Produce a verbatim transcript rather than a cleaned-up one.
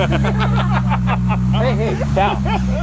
Hey, hey, down.